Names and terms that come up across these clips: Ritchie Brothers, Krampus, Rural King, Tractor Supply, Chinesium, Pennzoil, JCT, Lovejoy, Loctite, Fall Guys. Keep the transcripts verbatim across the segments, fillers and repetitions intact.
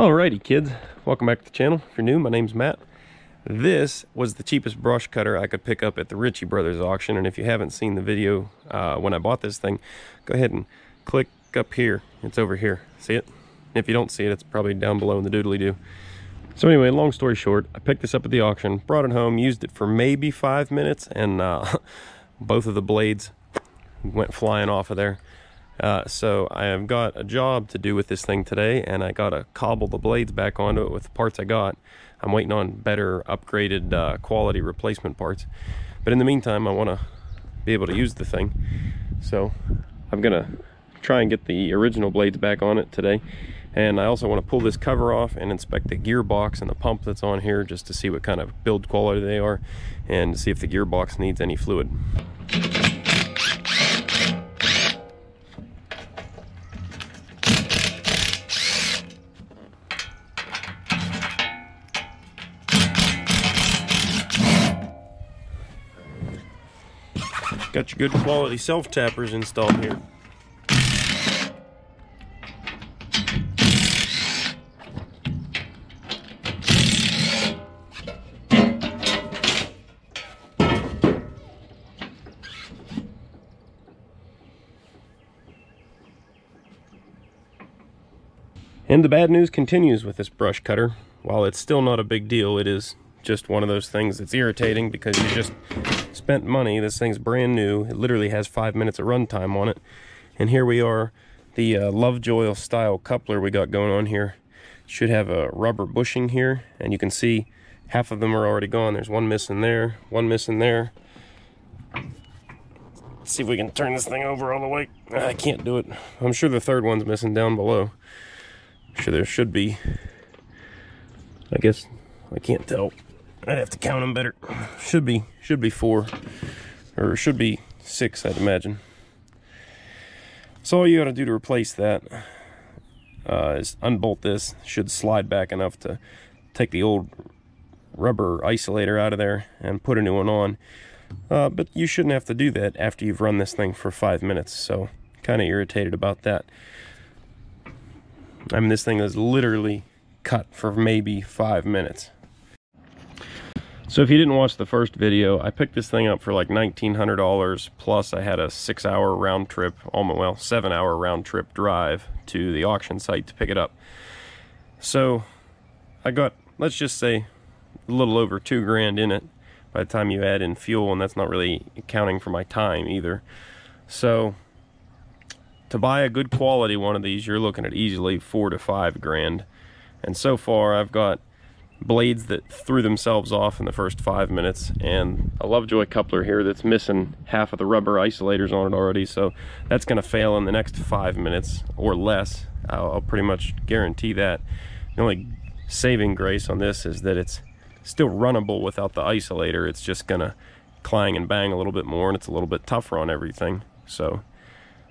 Alrighty kids, welcome back to the channel. If you're new, my name's Matt. This was the cheapest brush cutter I could pick up at the Ritchie Brothers auction, and if you haven't seen the video uh, when I bought this thing, go ahead and click up here. It's over here. See it? If you don't see it, it's probably down below in the doodly-doo. So anyway, long story short, I picked this up at the auction, brought it home, used it for maybe five minutes, and uh, both of the blades went flying off of there. Uh, so I have got a job to do with this thing today, and I got to cobble the blades back onto it with the parts I got. I'm waiting on better upgraded uh, quality replacement parts. But in the meantime, I want to be able to use the thing. So I'm going to try and get the original blades back on it today. And I also want to pull this cover off and inspect the gearbox and the pump that's on here just to see what kind of build quality they are and see if the gearbox needs any fluid. Got your good quality self-tappers installed here. And the bad news continues with this brush cutter. While it's still not a big deal, it is just one of those things that's irritating because you just spent money. This thing's brand new. It literally has five minutes of runtime on it. And here we are, the uh, Lovejoy style coupler we got going on here. It should have a rubber bushing here, and you can see half of them are already gone. There's one missing there, one missing there. Let's see if we can turn this thing over all the way. I can't do it. I'm sure the third one's missing down below. Sure there should be. I guess I can't tell. I'd have to count them better. Should be should be four, or should be six, I'd imagine. So all you got to do to replace that uh, is unbolt this. Should slide back enough to take the old rubber isolator out of there and put a new one on. Uh, but you shouldn't have to do that after you've run this thing for five minutes. So kind of irritated about that. I mean, this thing is literally cut for maybe five minutes. So if you didn't watch the first video, I picked this thing up for like nineteen hundred dollars, plus I had a six hour round trip, almost, well, seven hour round trip drive to the auction site to pick it up. So I got, let's just say, a little over two grand in it by the time you add in fuel, and that's not really accounting for my time either. So to buy a good quality one of these, you're looking at easily four to five grand. And so far, I've got blades that threw themselves off in the first five minutes and a Lovejoy coupler here that's missing half of the rubber isolators on it already. So that's going to fail in the next five minutes or less. I'll, I'll pretty much guarantee that. The only saving grace on this is that it's still runnable without the isolator. It's just going to clang and bang a little bit more, and it's a little bit tougher on everything. So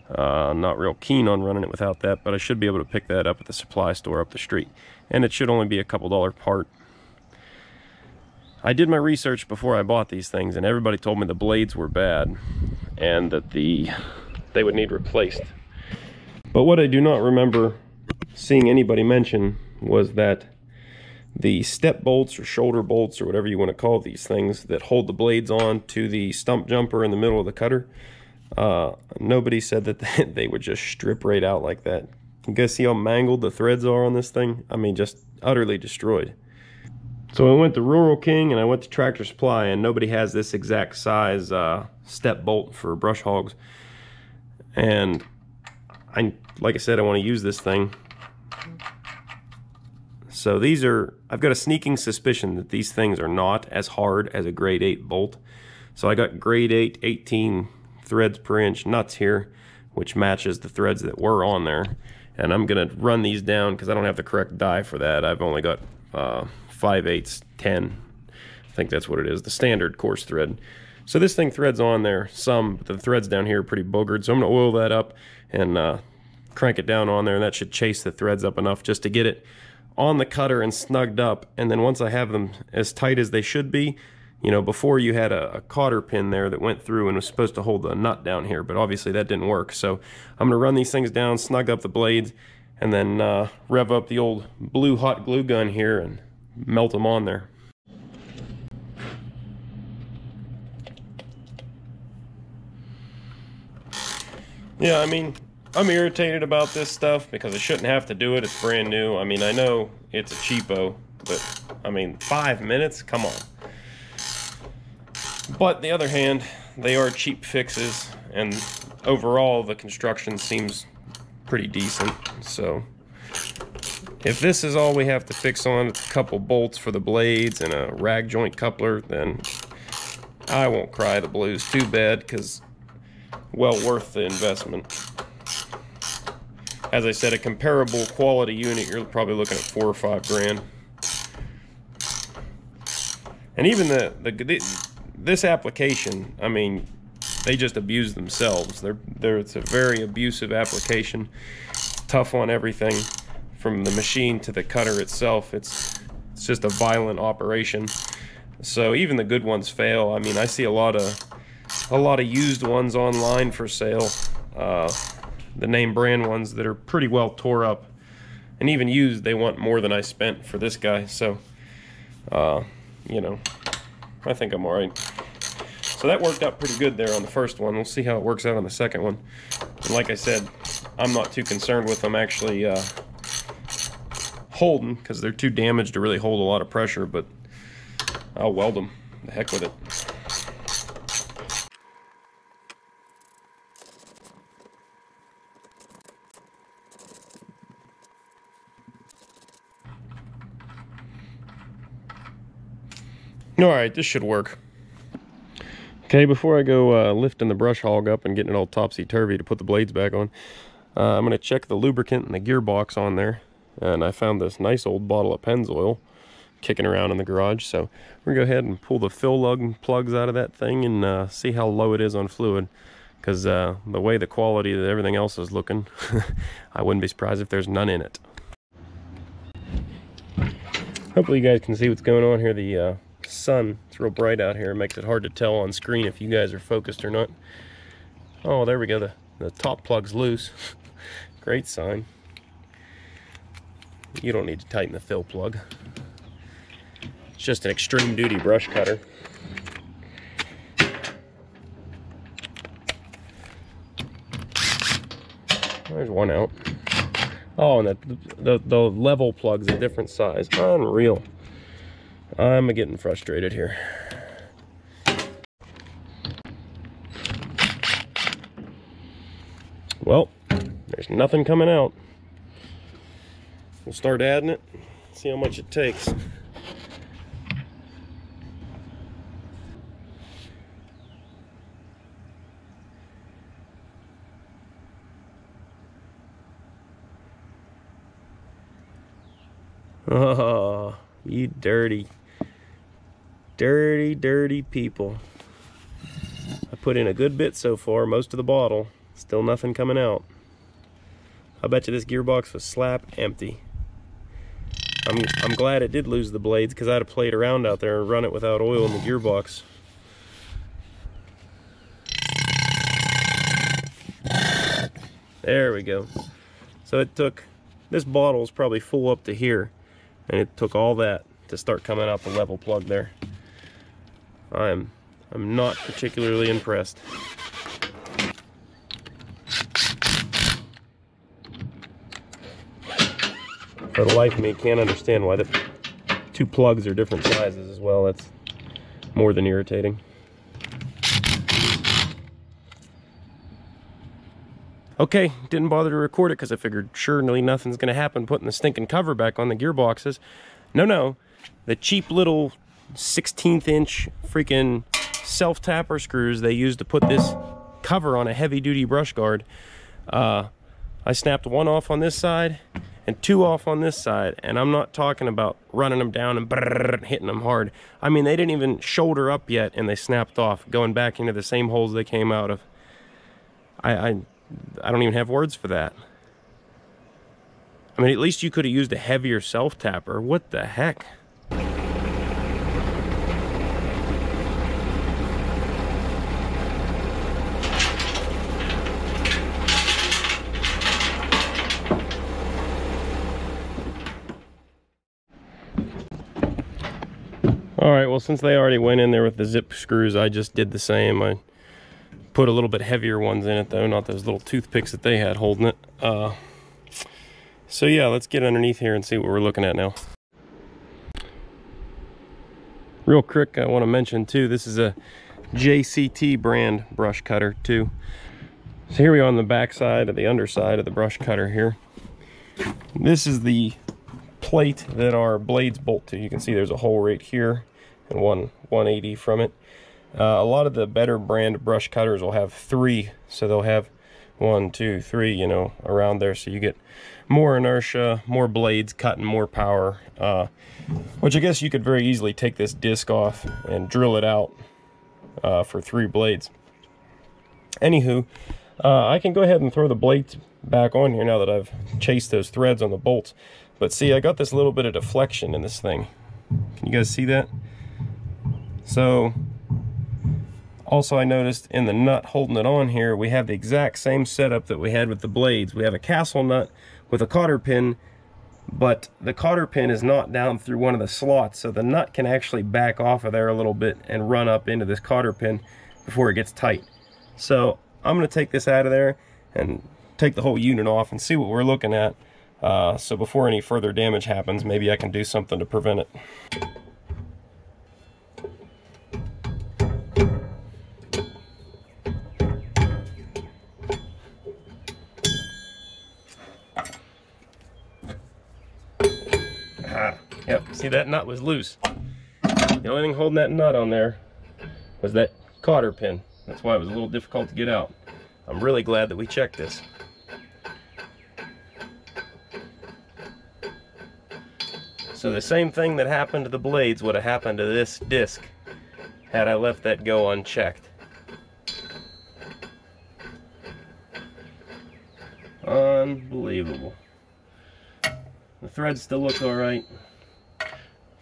Uh, I'm not real keen on running it without that, but I should be able to pick that up at the supply store up the street. And it should only be a couple dollar part. I did my research before I bought these things, and everybody told me the blades were bad and that the they would need replaced. But what I do not remember seeing anybody mention was that the step bolts or shoulder bolts or whatever you want to call these things that hold the blades on to the stump jumper in the middle of the cutter, uh nobody said that they, they would just strip right out like that. You guys see how mangled the threads are on this thing? I mean, just utterly destroyed. So I went to Rural King and I went to Tractor Supply, and nobody has this exact size uh step bolt for brush hogs. And I, like I said, I want to use this thing. So these are, I've got a sneaking suspicion that these things are not as hard as a grade eight bolt. So I got grade eight, eighteen threads per inch nuts here, which matches the threads that were on there, and I'm gonna run these down because I don't have the correct die for that. I've only got uh, five eighths ten, I think that's what it is, the standard coarse thread. So this thing threads on there some, but the threads down here are pretty boogered, so I'm gonna oil that up and uh, crank it down on there, and that should chase the threads up enough just to get it on the cutter and snugged up. And then once I have them as tight as they should be, you know, before you had a, a cotter pin there that went through and was supposed to hold the nut down here, but obviously that didn't work. So I'm going to run these things down, snug up the blades, and then uh, rev up the old blue hot glue gun here and melt them on there. Yeah, I mean, I'm irritated about this stuff because I shouldn't have to do it. It's brand new. I mean, I know it's a cheapo, but I mean, five minutes? Come on. But on the other hand, they are cheap fixes, and overall the construction seems pretty decent. So if this is all we have to fix on, a couple bolts for the blades and a rag joint coupler, then I won't cry the blues too bad, because well worth the investment. As I said, a comparable quality unit, you're probably looking at four or five grand. And even the, the, the this application, I mean, they just abuse themselves. They're, they're, it's a very abusive application. Tough on everything, from the machine to the cutter itself. It's, it's just a violent operation. So even the good ones fail. I mean, I see a lot of a lot of used ones online for sale. Uh, the name brand ones that are pretty well tore up. And even used, they want more than I spent for this guy. So, uh, you know, I think I'm all right. So that worked out pretty good there on the first one. We'll see how it works out on the second one. And like I said, I'm not too concerned with them actually uh, holding, because they're too damaged to really hold a lot of pressure, but I'll weld them. The heck with it. Alright, this should work. Okay, before I go uh, lifting the brush hog up and getting it all topsy-turvy to put the blades back on, uh, I'm going to check the lubricant and the gearbox on there. And I found this nice old bottle of Pennzoil kicking around in the garage. So we're going to go ahead and pull the fill lug plugs out of that thing and uh, see how low it is on fluid. Because uh, the way the quality that everything else is looking, I wouldn't be surprised if there's none in it. Hopefully you guys can see what's going on here. The... Uh, sun, it's real bright out here, it makes it hard to tell on screen if you guys are focused or not. Oh, there we go, the, the top plug's loose. Great sign. You don't need to tighten the fill plug. It's just an extreme duty brush cutter. There's one out. Oh, and the, the, the level plug's a different size. Unreal. I'm getting frustrated here. Well, there's nothing coming out. We'll start adding it, see how much it takes. Oh, you dirty. Dirty, dirty people. I put in a good bit so far, most of the bottle. Still nothing coming out. I bet you this gearbox was slap empty. I'm, I'm glad it did lose the blades, because I'd have played around out there and run it without oil in the gearbox. There we go. So it took, this bottle is probably full up to here, and it took all that to start coming out the level plug there. I'm I'm not particularly impressed. For the life of me, can't understand why the two plugs are different sizes as well. That's more than irritating. Okay, didn't bother to record it because I figured surely nothing's gonna happen putting the stinking cover back on the gearboxes. No, no, the cheap little sixteenth inch freaking self-tapper screws they used to put this cover on a heavy-duty brush guard. Uh, I snapped one off on this side and two off on this side, and I'm not talking about running them down and brrr, hitting them hard. I mean, they didn't even shoulder up yet, and they snapped off, going back into the same holes they came out of. I, I, I don't even have words for that. I mean, at least you could have used a heavier self-tapper. What the heck? All right, well, since they already went in there with the zip screws, I just did the same. I put a little bit heavier ones in it though, not those little toothpicks that they had holding it. Uh, so yeah, let's get underneath here and see what we're looking at now. Real quick, I want to mention too, this is a J C T brand brush cutter too. So here we are on the back side of the underside of the brush cutter here. This is the plate that our blades bolt to. You can see there's a hole right here and one one eighty from it. Uh, a lot of the better brand brush cutters will have three, so they'll have one, two, three, you know, around there, so you get more inertia, more blades cutting, more power, uh, which I guess you could very easily take this disc off and drill it out uh, for three blades. Anywho, uh, I can go ahead and throw the blades back on here now that I've chased those threads on the bolts, but see, I got this little bit of deflection in this thing. Can you guys see that? So also, I noticed in the nut holding it on here, we have the exact same setup that we had with the blades. We have a castle nut with a cotter pin, but the cotter pin is not down through one of the slots, so the nut can actually back off of there a little bit and run up into this cotter pin before it gets tight. So I'm going to take this out of there and take the whole unit off and see what we're looking at. Uh, so before any further damage happens, maybe I can do something to prevent it. Yep, see, that nut was loose. The only thing holding that nut on there was that cotter pin. That's why it was a little difficult to get out. I'm really glad that we checked this. So the same thing that happened to the blades would have happened to this disc had I left that go unchecked. Unbelievable. The threads still look all right.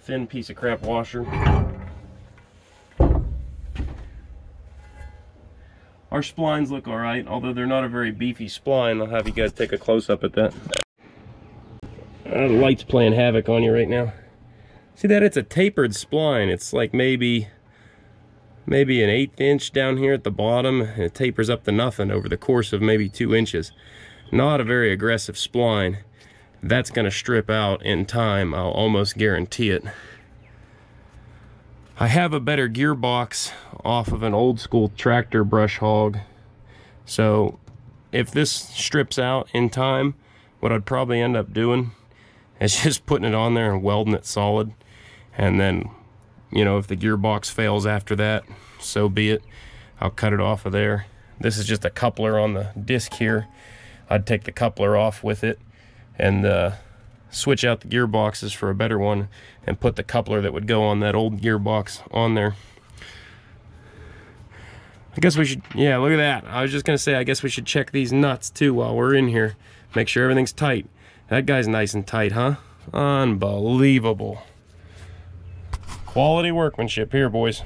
Thin piece of crap washer. Our splines look alright, although they're not a very beefy spline. I'll have you guys take a close-up at that. Uh, the light's playing havoc on you right now. See that? It's a tapered spline. It's like maybe maybe an eighth inch down here at the bottom, and it tapers up to nothing over the course of maybe two inches. Not a very aggressive spline. That's going to strip out in time, I'll almost guarantee it. I have a better gearbox off of an old school tractor brush hog, so if this strips out in time, what I'd probably end up doing is just putting it on there and welding it solid, and then, you know, if the gearbox fails after that, so be it. I'll cut it off of there. This is just a coupler on the disc here. I'd take the coupler off with it and uh, switch out the gearboxes for a better one and put the coupler that would go on that old gearbox on there. I guess we should, yeah, look at that. I was just gonna say, I guess we should check these nuts too while we're in here. Make sure everything's tight. That guy's nice and tight, huh? Unbelievable. Quality workmanship here, boys.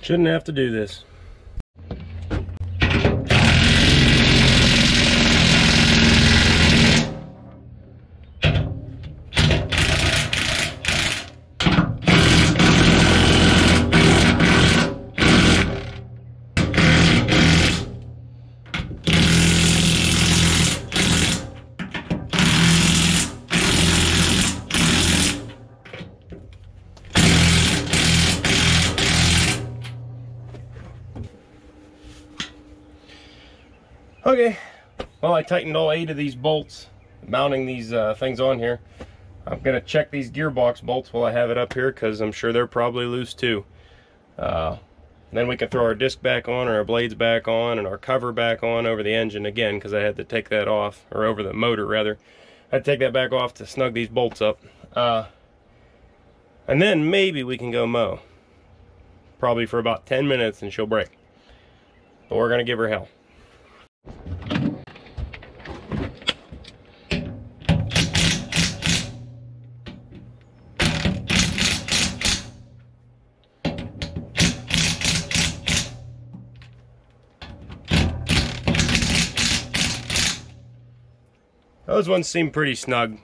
Shouldn't have to do this. Okay, well, I tightened all eight of these bolts, mounting these uh, things on here. I'm going to check these gearbox bolts while I have it up here, because I'm sure they're probably loose too. Uh, then we can throw our disc back on, or our blades back on, and our cover back on over the engine again, because I had to take that off, or over the motor rather. I had to take that back off to snug these bolts up. Uh, and then maybe we can go mow. Probably for about ten minutes and she'll break. But we're going to give her hell. Those ones seem pretty snug.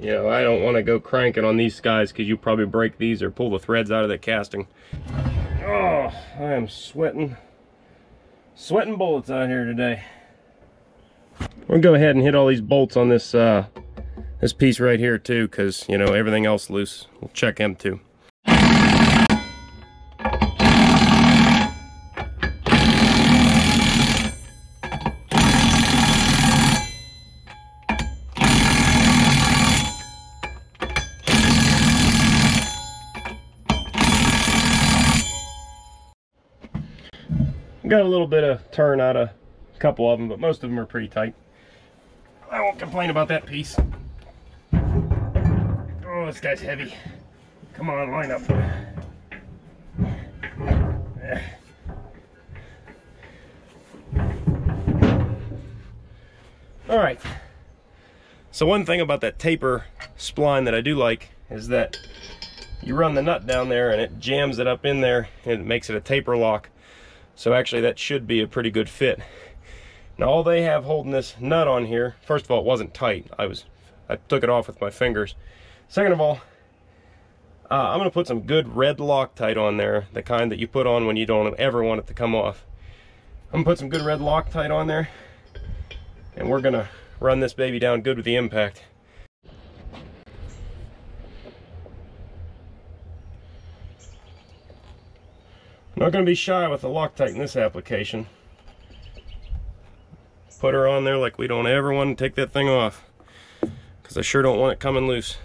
You know, I don't want to go cranking on these guys because you probably break these or pull the threads out of the casting. Oh, I am sweating. Sweating bullets out here today. We'll go ahead and hit all these bolts on this uh, this piece right here too, because, you know, everything else loose. We'll check them too. Got a little bit of turn out of a couple of them, but most of them are pretty tight. I won't complain about that piece. Oh, this guy's heavy. Come on, line up. All right. So one thing about that taper spline that I do like is that you run the nut down there and it jams it up in there and it makes it a taper lock. So actually that should be a pretty good fit. Now all they have holding this nut on here, first of all, it wasn't tight. I was, I took it off with my fingers. Second of all, uh, I'm gonna put some good red Loctite on there, the kind that you put on when you don't ever want it to come off. I'm gonna put some good red Loctite on there and we're gonna run this baby down good with the impact. Not going to be shy with the Loctite in this application. Put her on there like we don't ever want to take that thing off, because I sure don't want it coming loose.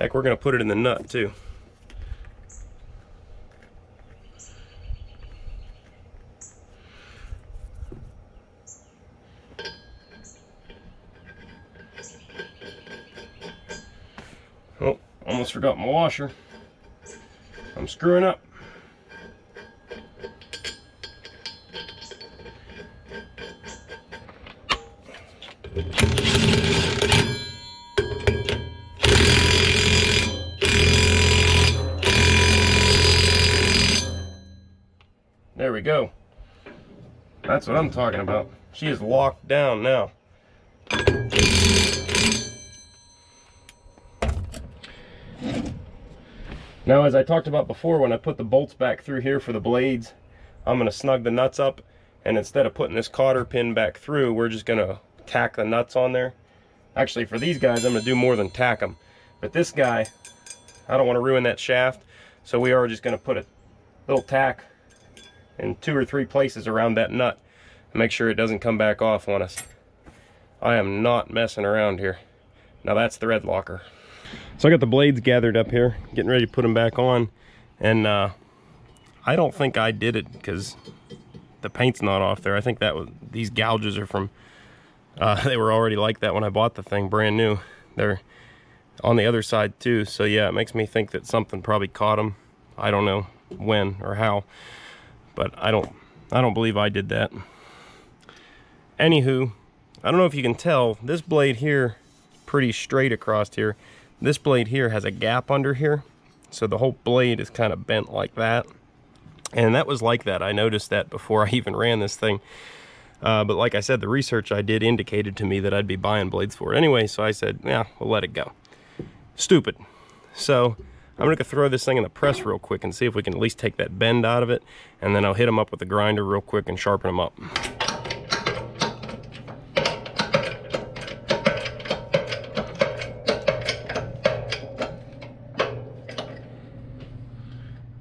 Heck, we're going to put it in the nut too. Oh, almost forgot my washer. I'm screwing up. There we go. That's what I'm talking about. She is locked down now. Now, as I talked about before, when I put the bolts back through here for the blades, I'm gonna snug the nuts up, and instead of putting this cotter pin back through, we're just gonna tack the nuts on there. Actually, for these guys, I'm gonna do more than tack them. But this guy, I don't wanna ruin that shaft, so we are just gonna put a little tack in two or three places around that nut and make sure it doesn't come back off on us. I am not messing around here. Now that's the red locker. So I got the blades gathered up here, getting ready to put them back on, and uh, I don't think I did it because the paint's not off there. I think that was, these gouges are from, uh, they were already like that when I bought the thing, brand new. They're on the other side too, so yeah, it makes me think that something probably caught them. I don't know when or how, but I don't, I don't believe I did that. Anywho, I don't know if you can tell, this blade here, pretty straight across here. This blade here has a gap under here, so the whole blade is kind of bent like that. And that was like that. I noticed that before I even ran this thing. Uh, but like I said, the research I did indicated to me that I'd be buying blades for it anyway, so I said, yeah, we'll let it go. Stupid. So I'm going to throw this thing in the press real quick and see if we can at least take that bend out of it, and then I'll hit them up with the grinder real quick and sharpen them up.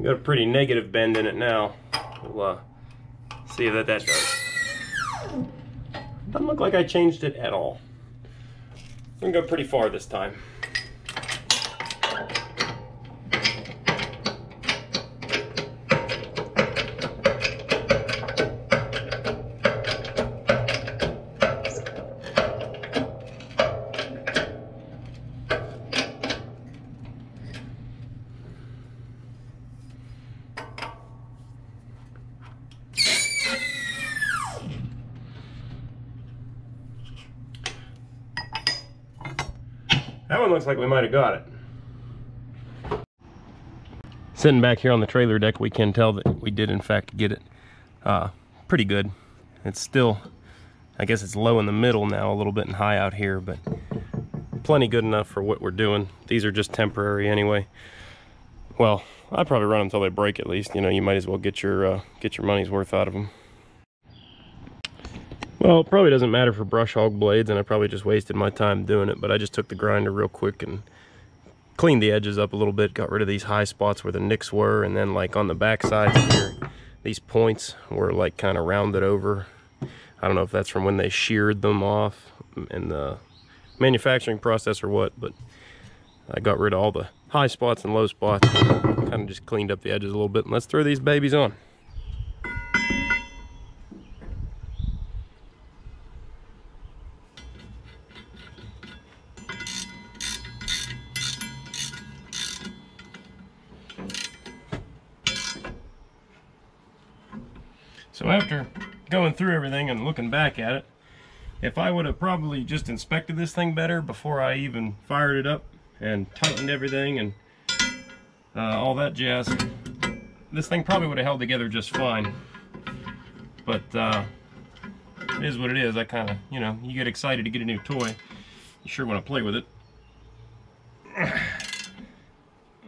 Got a pretty negative bend in it now. We'll uh, see what that does. Doesn't look like I changed it at all. I'm gonna go pretty far this time. That one looks like we might have got it. Sitting back here on the trailer deck, we can tell that we did in fact get it uh, pretty good. It's still I guess it's low in the middle now, a little bit and high out here, but plenty good enough for what we're doing. These are just temporary anyway. Well, I'd probably run them until they break at least. You know, you might as well get your uh, get your money's worth out of them. Well, it probably doesn't matter for brush hog blades, and I probably just wasted my time doing it, but I just took the grinder real quick and cleaned the edges up a little bit, got rid of these high spots where the nicks were, and then like on the back sides here, these points were like kind of rounded over. I don't know if that's from when they sheared them off in the manufacturing process or what, but I got rid of all the high spots and low spots, and kind of just cleaned up the edges a little bit. And let's throw these babies on. So after going through everything and looking back at it, if I would have probably just inspected this thing better before I even fired it up and tightened everything and uh, all that jazz, this thing probably would have held together just fine. But uh, it is what it is. I kind of, you know, you get excited to get a new toy, you sure want to play with it.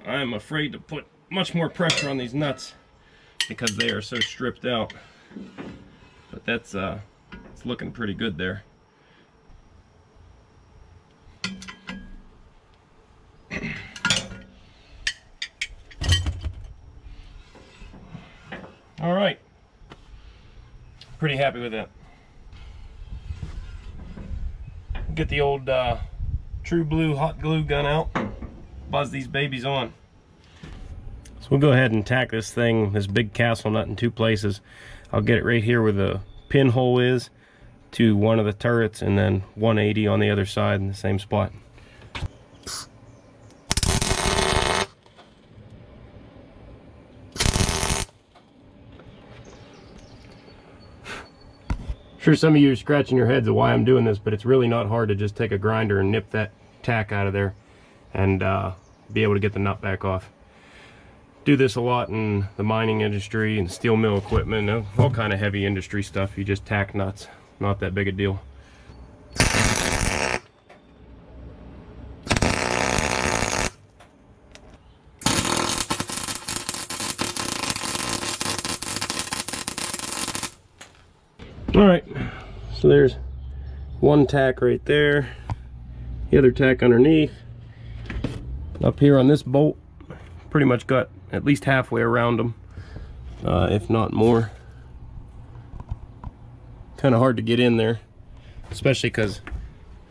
I'm afraid to put much more pressure on these nuts because they are so stripped out. But that's uh, it's looking pretty good there. All right, pretty happy with that. Get the old uh, True Blue hot glue gun out, buzz these babies on. So we'll go ahead and tack this thing, this big castle nut, in two places. I'll get it right here where the pinhole is to one of the turrets, and then one eighty on the other side in the same spot. Sure, some of you are scratching your heads at why I'm doing this, but it's really not hard to just take a grinder and nip that tack out of there and uh, be able to get the nut back off. Do this a lot in the mining industry and steel mill equipment, all kind of heavy industry stuff. You just tack nuts, not that big a deal. All right, so there's one tack right there, the other tack underneath. Up here on this bolt, pretty much got at least halfway around them, uh, if not more. Kind of hard to get in there, especially because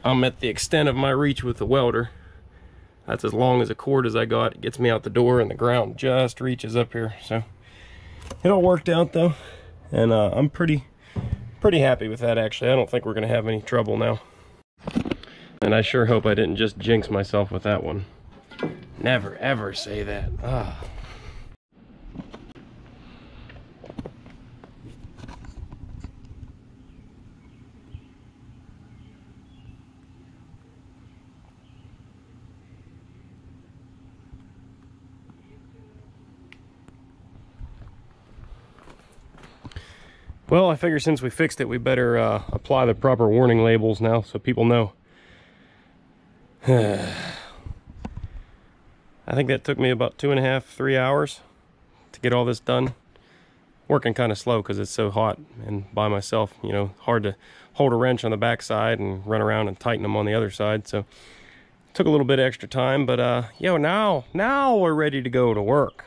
I'm at the extent of my reach with the welder. That's as long as a cord as I got. It gets me out the door, and the ground just reaches up here. So it all worked out though, and uh, I'm pretty pretty happy with that. Actually, I don't think we're gonna have any trouble now, and I sure hope I didn't just jinx myself with that one. Never ever say that. Ah. Well, I figure since we fixed it, we better uh, apply the proper warning labels now so people know. I think that took me about two and a half, three hours to get all this done. Working kind of slow because it's so hot and by myself, you know, hard to hold a wrench on the back side and run around and tighten them on the other side. So took a little bit extra time, but uh, yo, now, now we're ready to go to work.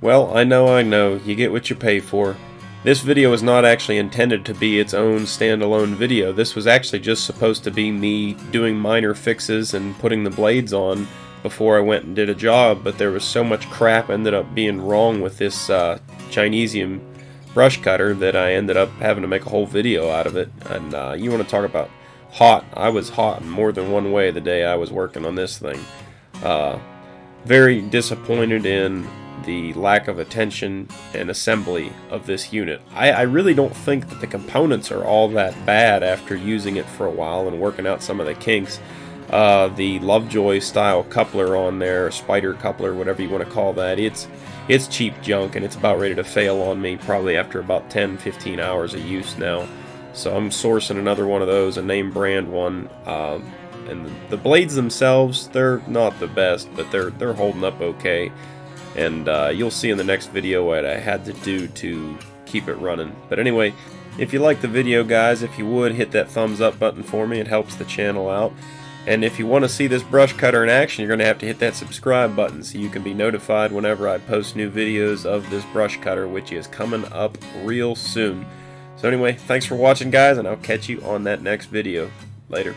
Well, I know, I know, you get what you pay for. This video is not actually intended to be its own standalone video. This was actually just supposed to be me doing minor fixes and putting the blades on before I went and did a job, but there was so much crap ended up being wrong with this uh, Chinesium brush cutter that I ended up having to make a whole video out of it. And uh, you want to talk about hot. I was hot in more than one way the day I was working on this thing. Uh, very disappointed in the lack of attention and assembly of this unit. I, I really don't think that the components are all that bad after using it for a while and working out some of the kinks. uh, the Lovejoy style coupler on there, spider coupler, whatever you want to call that. It's it's cheap junk, and it's about ready to fail on me probably after about ten fifteen hours of use now. So I'm sourcing another one of those, a name brand one. Uh, and the, the blades themselves, they're not the best, but they're they're holding up okay. And uh, you'll see in the next video what I had to do to keep it running. But anyway, if you like the video, guys, if you would, hit that thumbs up button for me. It helps the channel out. And if you want to see this brush cutter in action, you're going to have to hit that subscribe button so you can be notified whenever I post new videos of this brush cutter, which is coming up real soon. So anyway, thanks for watching, guys, and I'll catch you on that next video. Later.